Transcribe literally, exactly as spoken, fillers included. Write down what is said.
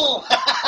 Boom!